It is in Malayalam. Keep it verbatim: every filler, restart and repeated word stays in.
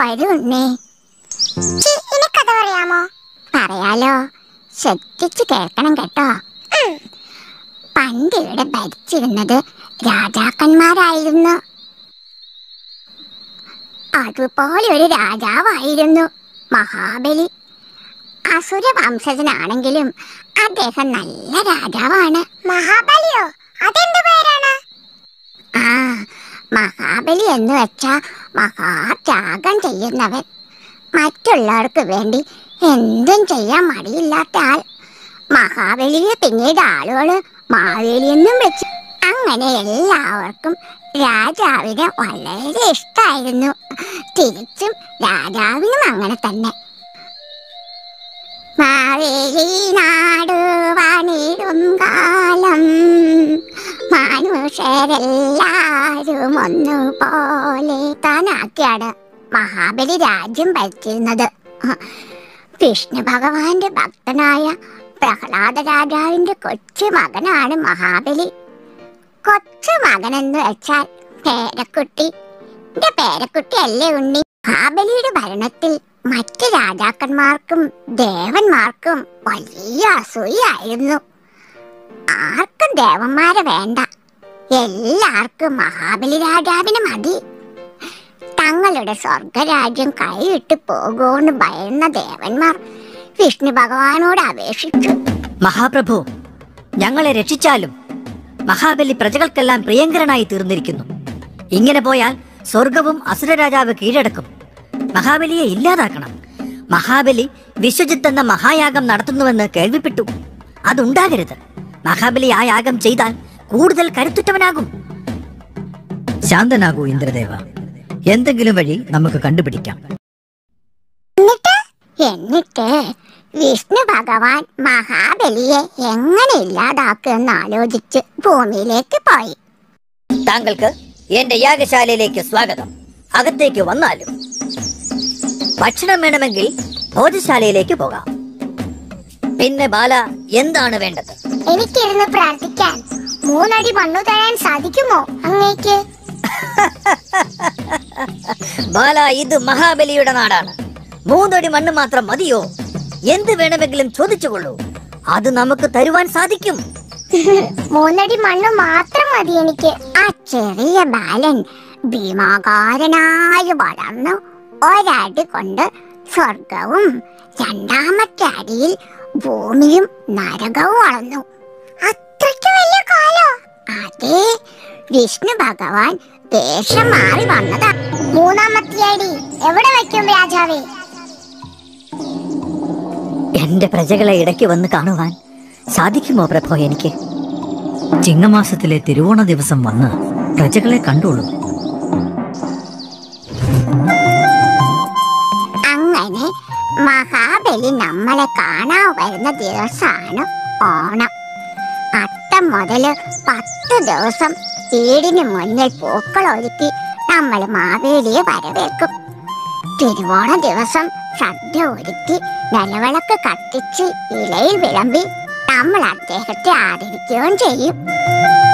വരുന്നേ. എനിക്കത് പറയാമോ? പറയാലോ, ശ്രദ്ധിച്ചു കേൾക്കണം കേട്ടോ. പണ്ട് ഇവിടെ ഭരിച്ചിരുന്നത് രാജാക്കന്മാരായിരുന്നു. അതുപോലെ ഒരു രാജാവായിരുന്നു മഹാബലി. അസുര വംശജനാണെങ്കിലും അദ്ദേഹം നല്ല രാജാവാണ്. മഹാബലിയോ? അതെന്ത് പേരാണ്? ആ, മഹാബലി എന്ന് വെച്ചാൽ മഹാത്യാഗം ചെയ്യുന്നവൻ, മറ്റുള്ളവർക്ക് വേണ്ടി എന്തും ചെയ്യാൻ മടിയില്ലാത്ത ആൾ. മഹാബലിയെ പിന്നീട് ആളുകൾ മാവേലിയെന്നും വെച്ചു. അങ്ങനെ എല്ലാവർക്കും രാജാവിനെ വളരെ ഇഷ്ടമായിരുന്നു. തിരിച്ചും രാജാവിനും അങ്ങനെ തന്നെ. മാവേലി നാടുവാണിടും കാലം മനുഷ്യരെല്ലാരും ഒന്നുപോലെ താനാക്കിയാണ് മഹാബലി രാജ്യം ഭരിച്ചിരുന്നത്. വിഷ്ണു ഭഗവാന്റെ ഭക്തനായ പ്രഹ്ലാദ രാജാവിന്റെ കൊച്ചു മകനാണ് മഹാബലി. കൊച്ചു മകനെന്ന് വെച്ചാൽ പേരക്കുട്ടി. എന്റെ പേരക്കുട്ടി അല്ലേ ഉണ്ണി? മഹാബലിയുടെ ഭരണത്തിൽ മറ്റ് രാജാക്കന്മാർക്കും ദേവന്മാർക്കും വലിയ അസൂയായിരുന്നു. ആർക്കും ദേവന്മാരെ വേണ്ട, എല്ലാവർക്കും മഹാബലി രാജാവിന് മതി. തങ്ങളുടെ സ്വർഗരാജ്യം കൈവിട്ട് പോകുമെന്ന് ഭയന്ന ദേവന്മാർ വിഷ്ണു ഭഗവാനോട് അപേക്ഷിച്ചു. മഹാപ്രഭു, ഞങ്ങളെ രക്ഷിച്ചാലും. മഹാബലി പ്രജകൾക്കെല്ലാം പ്രിയങ്കരനായി തീർന്നിരിക്കുന്നു. ഇങ്ങനെ പോയാൽ സ്വർഗവും അസുരരാജാവ് കീഴടക്കും. മഹാബലിയെ ഇല്ലാതാക്കണം. മഹാബലി വിശ്വജിത്ത് എന്ന മഹായാഗം നടത്തുന്നുവെന്ന് കേൾവിപ്പെട്ടു. അതുണ്ടാകരുത്. മഹാബലി ആ യാഗം ചെയ്താൽ കൂടുതൽ കരുത്തുറ്റവനാകും. ശാന്തനാകൂ ഇന്ദ്രദേവ, എന്തെങ്കിലും വഴി നമുക്ക് കണ്ടുപിടിക്കാം. എന്നിട്ട് വിഷ്ണു ഭഗവാൻ മഹാബലിയെ എങ്ങനെ ഇല്ലാതാക്കുമെന്ന് ആലോചിച്ച് ഭൂമിയിലേക്ക് പോയി. താങ്കൾക്ക് എന്റെ യാഗശാലയിലേക്ക് സ്വാഗതം. അകത്തേക്ക് വന്നാലും. ഭക്ഷണം വേണമെങ്കിൽ ഭോജശാലയിലേക്ക് പോകാം. പിന്നെ ബാല, എന്താണ് വേണ്ടത്? എനിക്കിരുന്ന് പ്രാർത്ഥിക്കാൻ മൂന്നടി മണ്ണു തരാൻ സാധിക്കുമോ അങ്ങേക്ക്? ബാല, ഇത് മഹാബലിയുടെ നാടാണ്. മൂന്നടി മണ്ണ് മാത്രം മതിയോ? എന്ത് വേണമെങ്കിലും ചോദിച്ചുകൊള്ളൂ, അത് നമുക്ക് തരുവാൻ സാധിക്കും. മൂന്നടി മണ്ണ് മാത്രം മതി എനിക്ക്. ആ ചെറിയ ബാലൻ ഭീമാകാരനായി വളർന്നു. ഒരടി കൊണ്ട് സ്വർഗവും രണ്ടാമത്തെ അടിയിൽ ഭൂമിയും നരകവും വളർന്നു. അത്രയ്ക്ക് വലിയ കാലോ? അതെ, വിഷ്ണു ഭഗവാൻ ദേഷ്യം മാറി വന്നതാ. മൂന്നാമത്തെ അടി എവിടെ വയ്ക്കും രാജാവേ? എന്റെ പ്രജകളെ ഇടയ്ക്ക് വന്ന് കാണുവാൻ സാധിക്കുമോ പ്രഭോ? എനിക്ക് ചിങ്ങമാസത്തിലെ തിരുവോണ ദിവസം വന്ന് പ്രജകളെ കണ്ടോളൂ. അങ്ങനെ മഹാബലി നമ്മളെ കാണാൻ വരുന്ന ദിവസമാണ് ഓണം. അത്തം മുതല് പത്ത് ദിവസം വീടിന് മുന്നിൽ പൂക്കൾ ഒരുക്കി നമ്മൾ മാവേലിയെ വരവേൽക്കും. തിരുവോണ ദിവസം സദ്യ ഒരുക്കി നിലവിളക്ക് കത്തിച്ച് ഇലയിൽ വിളമ്പി നമ്മൾ അദ്ദേഹത്തെ ആദരിക്കുകയും ചെയ്യും.